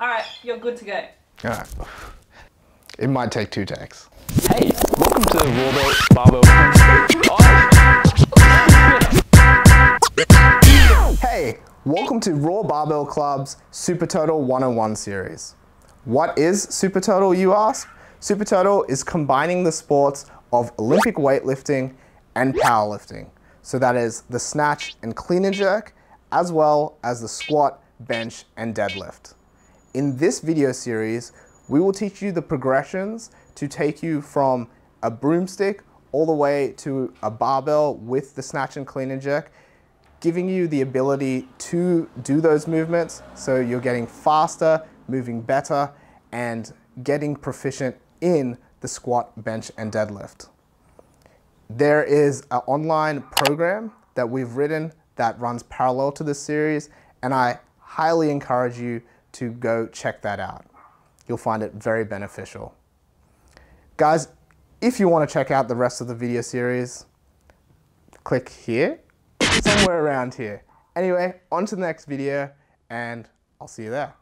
All right, you're good to go. All right. It might take two tacks. Hey, welcome to the Raw Barbell Club. Hey, welcome to Raw Barbell Club's SuperTotal 101 series. What is SuperTotal, you ask? SuperTotal is combining the sports of Olympic weightlifting and powerlifting. So that is the snatch and clean and jerk, as well as the squat, bench, and deadlift. In this video series, we will teach you the progressions to take you from a broomstick all the way to a barbell with the snatch and clean and jerk, giving you the ability to do those movements so you're getting faster, moving better, and getting proficient in the squat, bench, and deadlift. There is an online program that we've written that runs parallel to this series, and I highly encourage you to go check that out. You'll find it very beneficial. Guys, if you want to check out the rest of the video series, click here, somewhere around here. Anyway, on to the next video, and I'll see you there.